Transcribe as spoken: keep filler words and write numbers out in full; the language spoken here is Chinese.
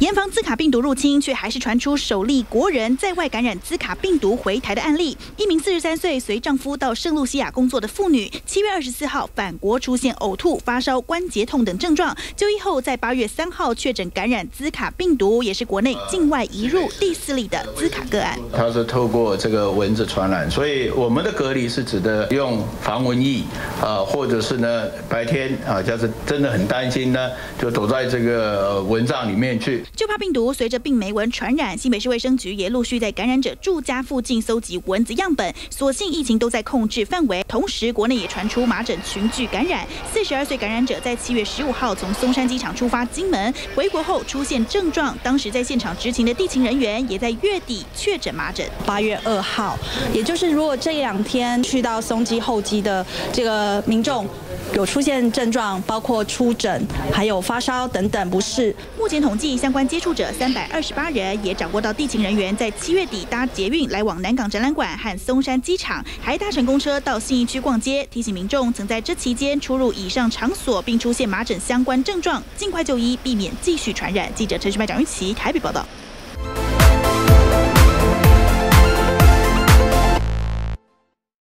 严防兹卡病毒入侵，却还是传出首例国人在外感染兹卡病毒回台的案例。一名四十三岁随丈夫到圣露西亚工作的妇女，七月二十四号返国出现呕吐、发烧、关节痛等症状，就医后在八月三号确诊感染兹卡病毒，也是国内境外移入第四例的兹卡个案。它是透过这个蚊子传染，所以我们的隔离是指的用防蚊液啊、呃，或者是呢白天啊，要是真的很担心呢，就躲在这个蚊帐里面去。 就怕病毒随着病媒蚊传染，新北市卫生局也陆续在感染者住家附近搜集蚊子样本。所幸疫情都在控制范围，同时国内也传出麻疹群聚感染。四十二岁感染者在七月十五号从松山机场出发金门，回国后出现症状，当时在现场执勤的地勤人员也在月底确诊麻疹。八月二号，也就是如果这两天去到松基候机的这个民众有出现症状，包括出疹、还有发烧等等不适。目前统计相关 接触者三百二十八人，也掌握到地勤人员在七月底搭捷运来往南港展览馆和松山机场，还搭乘公车到信义区逛街。提醒民众，曾在这期间出入以上场所并出现麻疹相关症状，尽快就医，避免继续传染。记者陈世迈、蒋玉琪台北报道。